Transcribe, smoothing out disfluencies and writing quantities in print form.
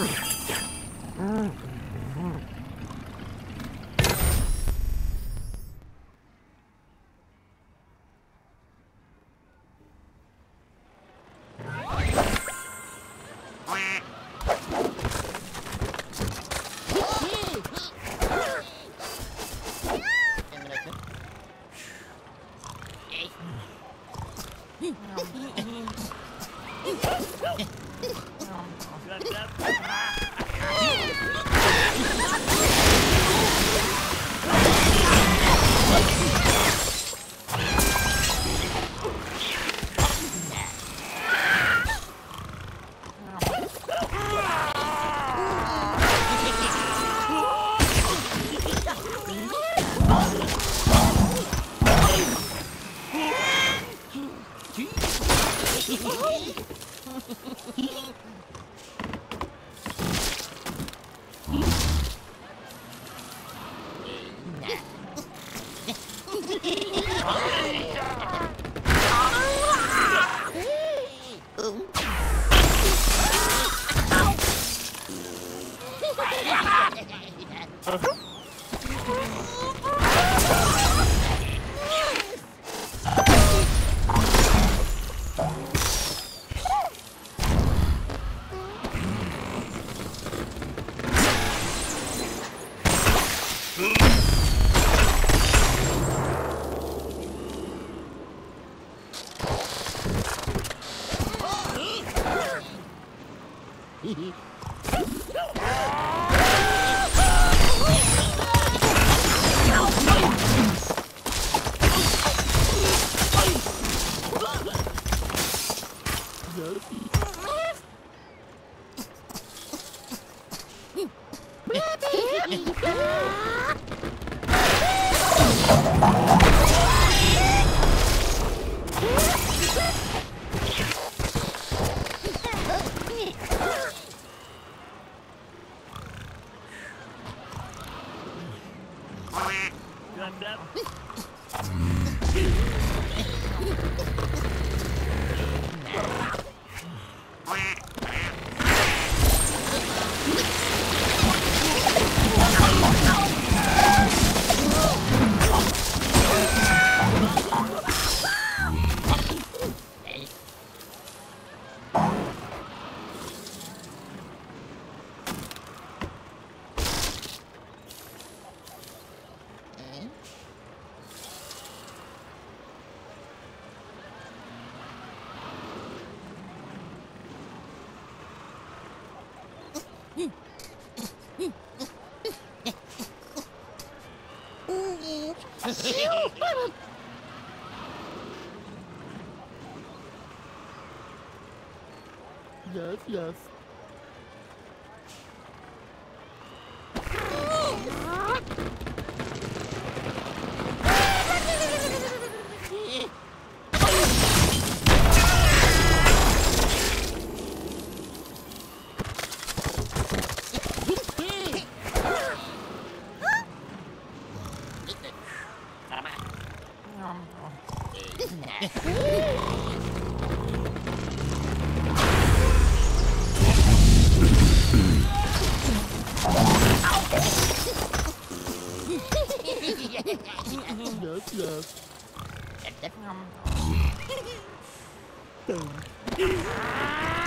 Yes. Yes.